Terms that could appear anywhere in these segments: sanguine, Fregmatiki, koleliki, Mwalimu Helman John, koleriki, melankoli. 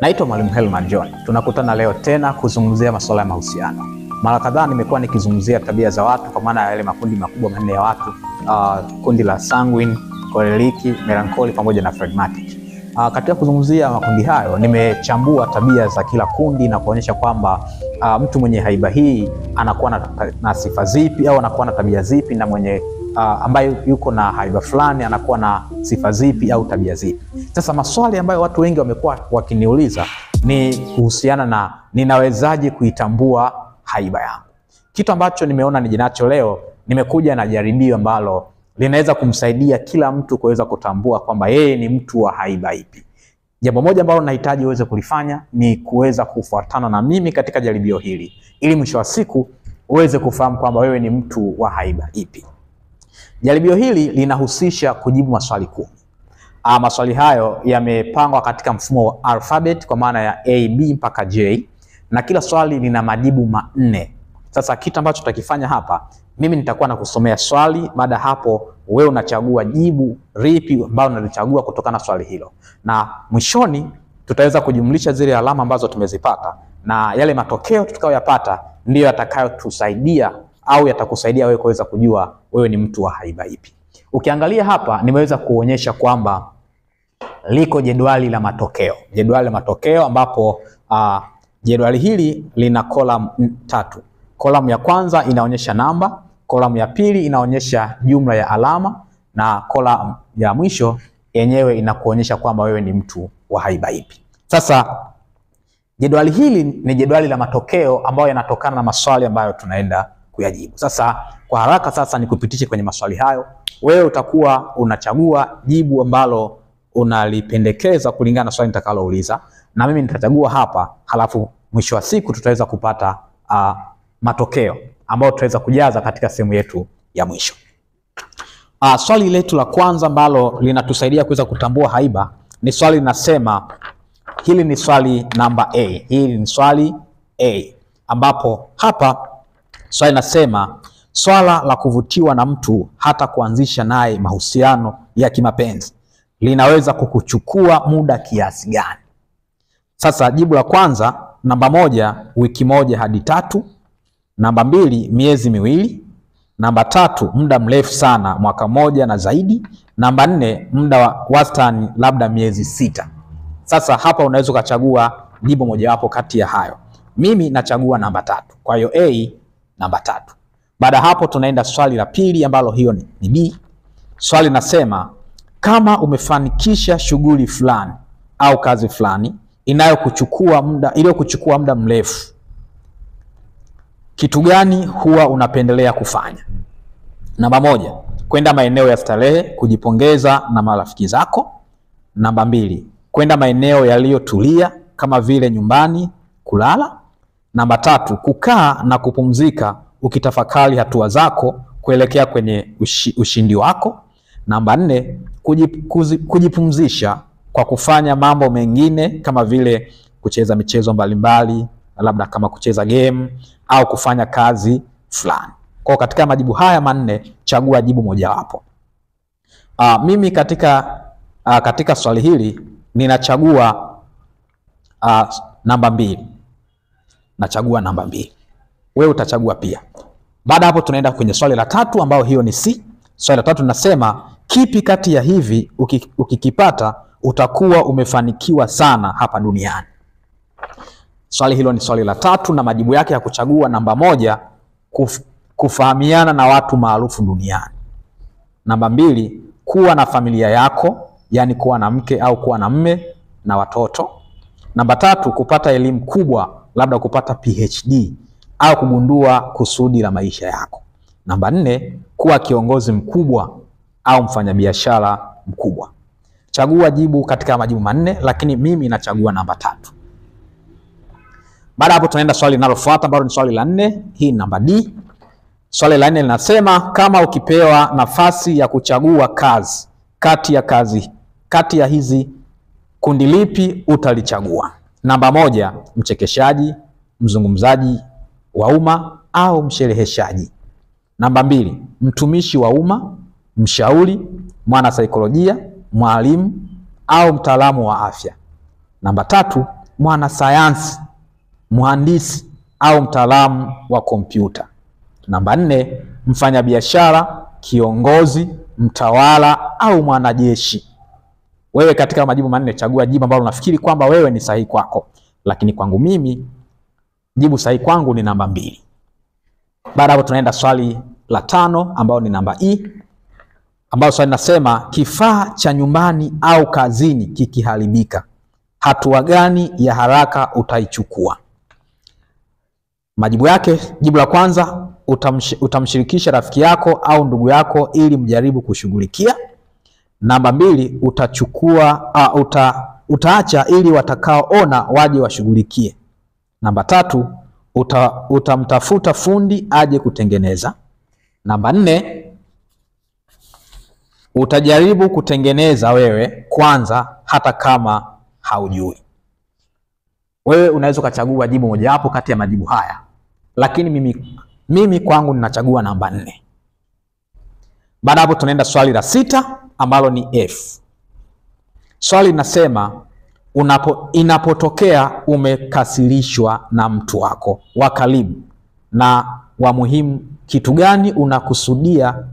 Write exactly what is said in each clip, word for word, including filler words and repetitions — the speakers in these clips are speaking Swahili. Naitwa Mwalimu Helman John. Tunakutana leo tena kuzungumzia masuala ya mahusiano. Mara kadhaa nimekuwa nikizungumzia tabia za watu kwa maana ya yale makundi makubwa manne ya watu, uh, kundi la sanguine, koleliki, melankoli pamoja na fregmatiki. Uh, katika kuzungumzia makundi hayo nimechambua tabia za kila kundi na kuonyesha kwamba uh, mtu mwenye haiba hii anakuwa na, na sifa zipi au anakuwa na tabia zipi, na mwenye Uh, ambayo yuko na haiba fulani anakuwa na sifa zipi au tabia zipi. Sasa maswali ambayo watu wengi wamekuwa wakiniuliza ni kuhusiana na ninawezaje kuitambua haiba yangu. Kitu ambacho nimeona nije nacho leo, nimekuja na jaribio ambalo linaweza kumsaidia kila mtu kuweza kutambua kwamba yeye ni mtu wa haiba ipi. Jambo moja ambalo nahitaji uweze kulifanya ni kuweza kufuatana na mimi katika jaribio hili, ili mwisho wa siku uweze kufahamu kwamba wewe ni mtu wa haiba ipi. Jaribio hili linahusisha kujibu maswali kumi. Ah, maswali hayo yamepangwa katika mfumo wa alphabet kwa maana ya A, B mpaka J, na kila swali lina majibu manne. Sasa kitu ambacho tutakifanya hapa, mimi nitakuwa nakusomea swali, baada hapo wewe unachagua jibu lipi ambalo unalichagua kutokana na swali hilo. Na mwishoni tutaweza kujumlisha zile alama ambazo tumezipata, na yale matokeo tutakayoyapata ndio yatakayotusaidia au yatakusaidia wewe kuweza kujua wewe ni mtu wa haiba ipi. Ukiangalia hapa nimeweza kuonyesha kwamba liko jedwali la matokeo. Jedwali la matokeo ambapo uh, jedwali hili lina column tatu. Column ya kwanza inaonyesha namba, column ya pili inaonyesha jumla ya alama, na column ya mwisho yenyewe inakuonyesha kwamba wewe ni mtu wa haiba ipi. Sasa jedwali hili ni jedwali la matokeo ambayo yanatokana na maswali ambayo tunaenda kuyajibu. Sasa kwa haraka sasa nikupitishe kwenye maswali hayo. Wewe utakuwa unachagua jibu ambalo unalipendekeza kulingana na swali nitakalouliza, na mimi nitachagua hapa, halafu mwisho wa siku tutaweza kupata uh, matokeo ambayo tutaweza kujaza katika sehemu yetu ya mwisho. Uh, swali letu la kwanza ambalo linatusaidia kuweza kutambua haiba ni swali linasema, hili ni swali namba A. Hili ni swali A ambapo hapa swali nasema, swala la kuvutiwa na mtu hata kuanzisha naye mahusiano ya kimapenzi linaweza kukuchukua muda kiasi gani? Sasa jibu la kwanza, namba moja, wiki moja hadi tatu. Namba mbili, miezi miwili. Namba tatu, muda mrefu sana, mwaka moja na zaidi. Namba nne, muda wa wastani, labda miezi sita. Sasa hapa unaweza kuchagua jibu mojawapo kati ya hayo. Mimi nachagua namba tatu. Kwa hiyo A namba tatu. Baada hapo tunaenda swali la pili ambalo hiyo ni, ni B. Swali nasema, kama umefanikisha shughuli fulani au kazi fulani inayokuchukua muda iliyokuchukua muda mrefu, kitu gani huwa unapendelea kufanya? Namba moja, kwenda maeneo ya starehe kujipongeza na marafiki zako. Namba mbili, kwenda maeneo yaliyotulia kama vile nyumbani kulala. Namba tatu, kukaa na kupumzika ukitafakari hatua zako kuelekea kwenye ushi, ushindi wako. Namba nne, kujip, kuzi, kujipumzisha kwa kufanya mambo mengine kama vile kucheza michezo mbalimbali, labda kama kucheza game au kufanya kazi fulani. Kwa katika majibu haya manne chagua jibu mojawapo. Uh, mimi katika uh, katika swali hili ninachagua uh, namba mbili. Nachagua namba mbili. Wewe utachagua pia. Baada hapo tunaenda kwenye swali la tatu ambao hiyo ni C. Swali la tatu nasema, kipi kati ya hivi ukikipata utakuwa umefanikiwa sana hapa duniani? Swali hilo ni swali la tatu na majibu yake ya kuchagua namba moja, kuf, kufahamiana na watu maarufu duniani. Namba mbili, kuwa na familia yako, yani kuwa na mke au kuwa na mme na watoto. Namba tatu, kupata elimu kubwa, labda kupata P H D au kugundua kusudi la maisha yako. Namba nne, kuwa kiongozi mkubwa au mfanyabiashara mkubwa. Chagua jibu katika majibu manne, lakini mimi nachagua namba tatu. Baada hapo tunaenda swali linalofuata ambalo ni swali la nne. Hii namba D. Swali la nne linasema, kama ukipewa nafasi ya kuchagua kazi kati ya kazi kati ya hizi, kundi lipi utalichagua? Namba moja, mchekeshaji, mzungumzaji wa umma au mshereheshaji. Namba mbili, mtumishi wa umma, mshauri, mwana saikolojia, mwalimu au mtaalamu wa afya. Namba tatu, mwanasayansi, mhandisi au mtaalamu wa kompyuta. Namba nne, mfanyabiashara, kiongozi, mtawala au mwanajeshi. Wewe katika majibu manne chagua jibu ambalo unafikiri kwamba wewe ni sahihi kwako. Lakini kwangu mimi jibu sahihi kwangu ni namba mbili. Baada hapo tunaenda swali la tano ambao ni namba E, ambao swali nasema kifaa cha nyumbani au kazini kikiharibika, hatua gani ya haraka utaichukua? Majibu yake, jibu la kwanza, utamsh, utamshirikisha rafiki yako au ndugu yako ili mjaribu kushughulikia. Namba mbili, utachukua uh, uta, utaacha ili watakaoona waje washughulikie. Namba tatu, uta, utamtafuta fundi aje kutengeneza. Namba nne, utajaribu kutengeneza wewe kwanza hata kama haujui. Wewe unaweza kuchagua jibu mojawapo kati ya majibu haya, lakini mimi mimi kwangu ninachagua namba nne. Baada hapo tunaenda swali la sita ambalo ni F. Swali linasema unapo inapotokea umekasirishwa na mtu wako wa karibu na wa muhimu, kitu gani unakusudia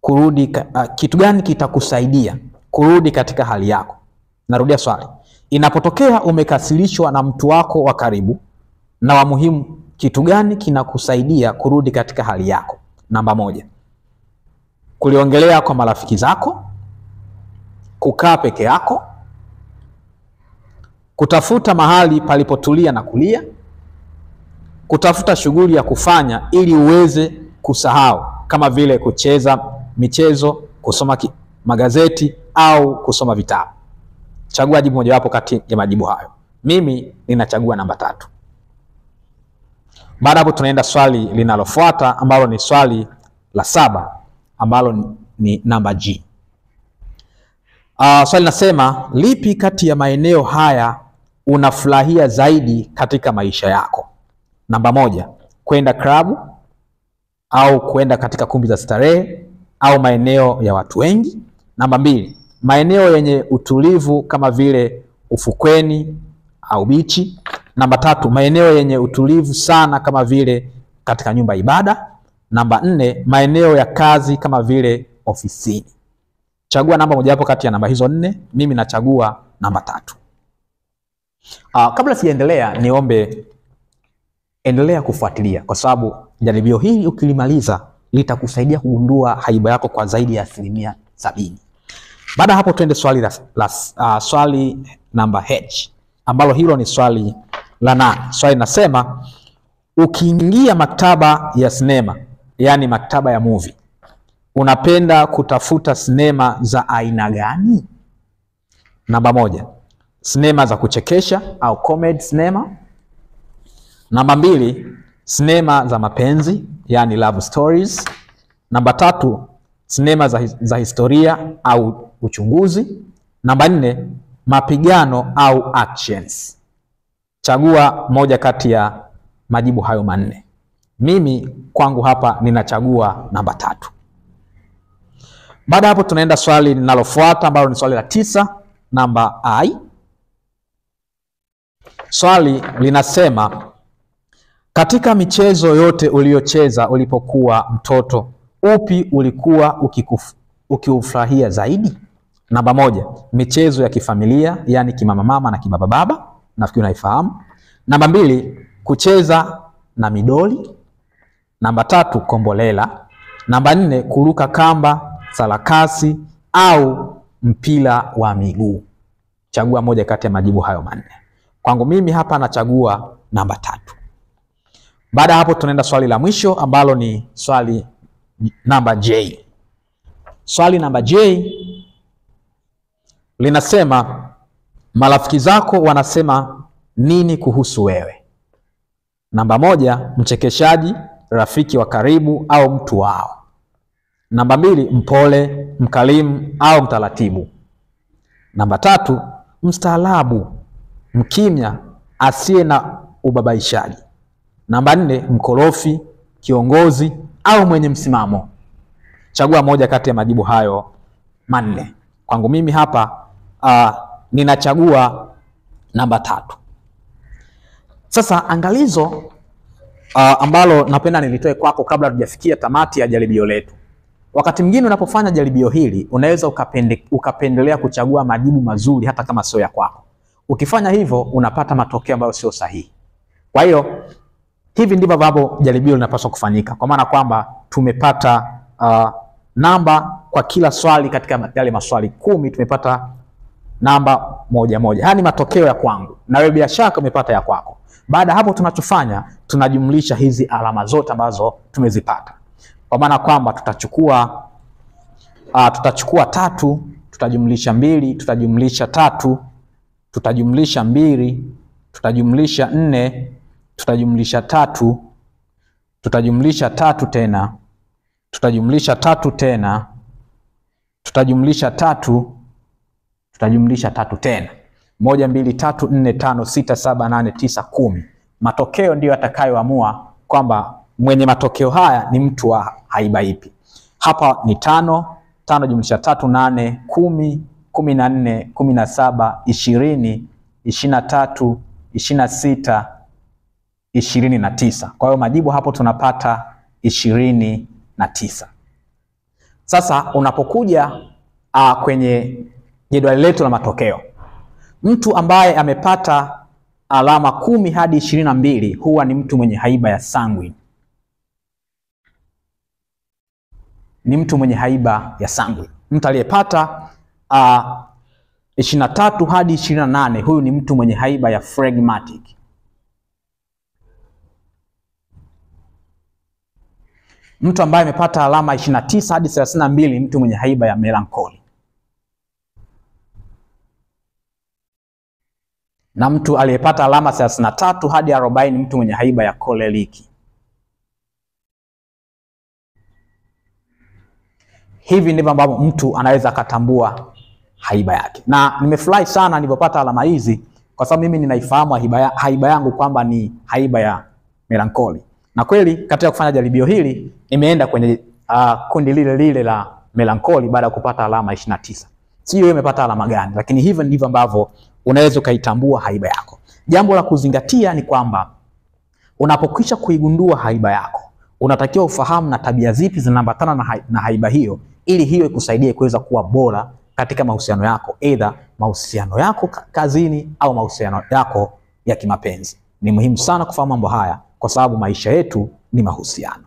kurudi uh, kitu gani kitakusaidia kurudi katika hali yako? Narudia swali. Inapotokea umekasirishwa na mtu wako wa karibu na wa muhimu, kitu gani kinakusaidia kurudi katika hali yako? Namba moja, kuliongelea kwa marafiki zako, kukaa peke yako, kutafuta mahali palipotulia na kulia, kutafuta shughuli ya kufanya ili uweze kusahau, kama vile kucheza michezo, kusoma magazeti au kusoma vitabu. Chagua jibu mojawapo kati ya majibu hayo. Mimi ninachagua namba tatu. Baada hapo tunaenda swali linalofuata ambalo ni swali la saba ambalo ni, ni namba G. Uh, swali nasema lipi kati ya maeneo haya unafurahia zaidi katika maisha yako? Namba moja, kwenda klabu au kwenda katika kumbi za starehe au maeneo ya watu wengi. Namba mbili, maeneo yenye utulivu kama vile ufukweni au bichi. Namba tatu, maeneo yenye utulivu sana kama vile katika nyumba ibada. Namba nne, maeneo ya kazi kama vile ofisini. Chagua namba moja hapo kati ya namba hizo nne. Mimi nachagua namba tatu. Uh, kabla sijaendelea niombe endelea kufuatilia, kwa sababu jaribio hili ukilimaliza litakusaidia kugundua haiba yako kwa zaidi ya asilimia sabini. Baada hapo tuende swali la, la uh, swali namba H ambalo hilo ni swali la nane. Swali nasema ukiingia maktaba ya sinema, yani maktaba ya movie, unapenda kutafuta sinema za aina gani? Namba moja, sinema za kuchekesha au comedy sinema. Namba mbili, sinema za mapenzi, yani love stories. Namba tatu, sinema za, za historia au uchunguzi. Namba nne, mapigano au actions. Chagua moja kati ya majibu hayo manne. Mimi kwangu hapa ninachagua namba tatu. Baada hapo tunaenda swali linalofuata ambalo ni swali la tisa, namba I. Swali linasema katika michezo yote uliyocheza ulipokuwa mtoto, upi ulikuwa ukikufu, ukiufurahia zaidi? Namba moja, michezo ya kifamilia, yani kimama mama na kibaba baba, nafikiri unaifahamu. Namba mbili, kucheza na midoli. Namba tatu, kombolela. Namba nne, kuruka kamba, sarakasi au mpira wa miguu. Chagua moja kati ya majibu hayo manne. Kwangu mimi hapa nachagua namba tatu. Baada hapo tunaenda swali la mwisho ambalo ni swali namba J. Swali namba J linasema marafiki zako wanasema nini kuhusu wewe? Namba moja, mchekeshaji, rafiki wa karibu au mtu wao. Namba mbili, mpole, mkarimu au mtaratibu. Namba tatu, mstaarabu, mkimya, asiye na ubabaishaji. Namba nne, mkorofi, kiongozi au mwenye msimamo. Chagua moja kati ya majibu hayo manne. Kwangu mimi hapa uh, ninachagua namba tatu. Sasa angalizo uh, ambalo napenda nilitoe kwako kabla tujafikia tamati ya jaribio letu. Wakati mwingine unapofanya jaribio hili unaweza ukapende, ukapendelea kuchagua majibu mazuri hata kama sio ya kwako. Ukifanya hivyo unapata matokeo ambayo sio sahihi. Kwa hiyo hivi ndivyo ambavyo jaribio linapaswa kufanyika. Kwa maana kwamba tumepata uh, namba kwa kila swali katika yale maswali kumi tumepata namba moja moja. Haya ni matokeo ya kwangu. Na wewe bila shaka umepata ya kwako. Baada hapo tunachofanya tunajumlisha hizi alama zote ambazo tumezipata. Kwa maana kwamba tutachukua uh, tutachukua tatu, tutajumlisha mbili, tutajumlisha tatu, tutajumlisha mbili, tutajumlisha nne, tutajumlisha tatu, tutajumlisha tatu tena, tutajumlisha tatu tena, tutajumlisha tatu, tutajumlisha tatu tena. Moja, mbili, tatu, nne, tano, sita, saba, nane, tisa, kumi. Matokeo ndio atakayoamua kwamba mwenye matokeo haya ni mtu wa haiba ipi. Hapa ni tano, tano jumlisha tatu, nane, kumi, kumi na nne, kumi na saba, ishirini, ishirini na tatu, ishirini na sita, ishirini na tisa. Kwa hiyo majibu hapo tunapata ishirini na tisa. Sasa unapokuja a, kwenye jedwali letu la matokeo, mtu ambaye amepata alama kumi hadi ishirini na mbili huwa ni mtu mwenye haiba ya sanguine. Ni mtu mwenye haiba ya sanguine. Mtu aliyepata uh, ishirini na tatu hadi ishirini na nane huyu ni mtu mwenye haiba ya Fregmatiki. Mtu ambaye amepata alama ishirini na tisa hadi thelathini na mbili mtu mwenye haiba ya melankoli. Na mtu aliyepata alama thelathini na tatu hadi arobaini ni mtu mwenye haiba ya koleriki. Hivi ndivyo ambavyo mtu anaweza katambua haiba yake. Na nimefurahi sana nilipopata alama hizi kwa sababu mimi ninaifahamu haiba, ya, haiba yangu kwamba ni haiba ya melankoli. Na kweli katika kufanya jaribio hili nimeenda kwenye uh, kundi lile lile la melankoli baada ya kupata alama ishirini na tisa. Sio wewe umepata alama gani, lakini hivi ndivyo ambavyo unaweza kaitambua haiba yako. Jambo la kuzingatia ni kwamba unapokwisha kuigundua haiba yako, unatakiwa ufahamu na tabia zipi zinaambatana na, hai, na haiba hiyo ili hiyo ikusaidie kuweza kuwa bora katika mahusiano yako, either mahusiano yako kazini au mahusiano yako ya kimapenzi. Ni muhimu sana kufahamu mambo haya kwa sababu maisha yetu ni mahusiano.